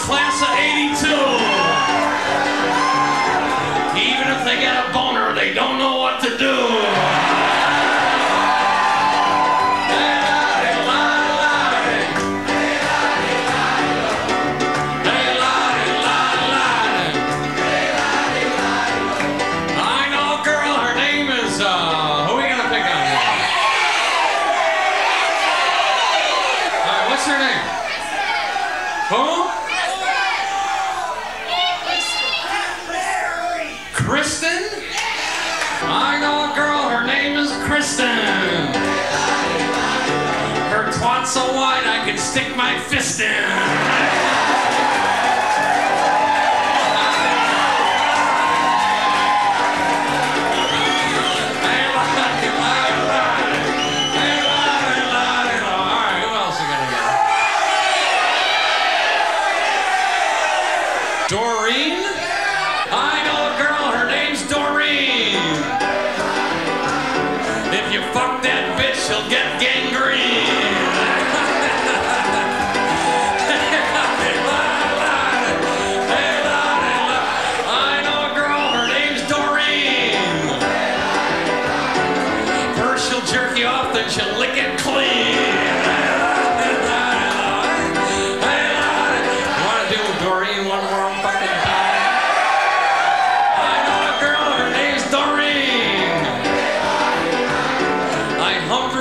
class of 82. Even if they got a boner, they don't know what to do. So wide I could stick my fist in.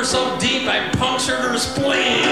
So deep, I punctured her spleen.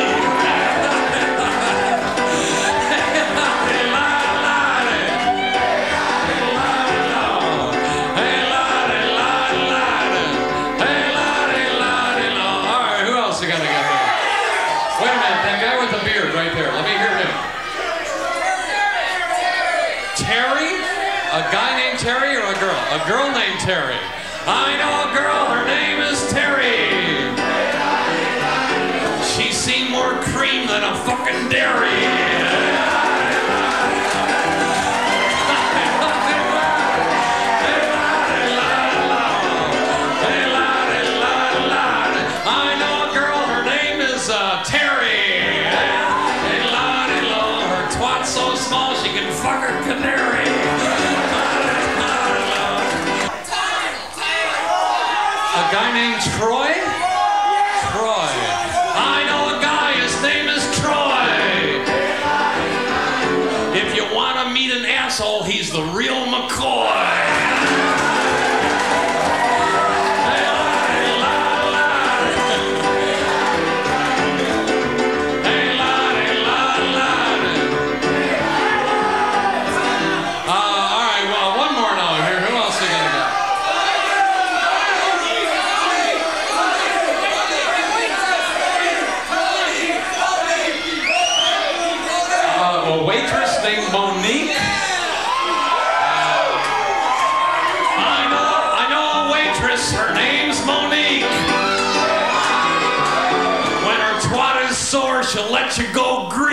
She'll let you go.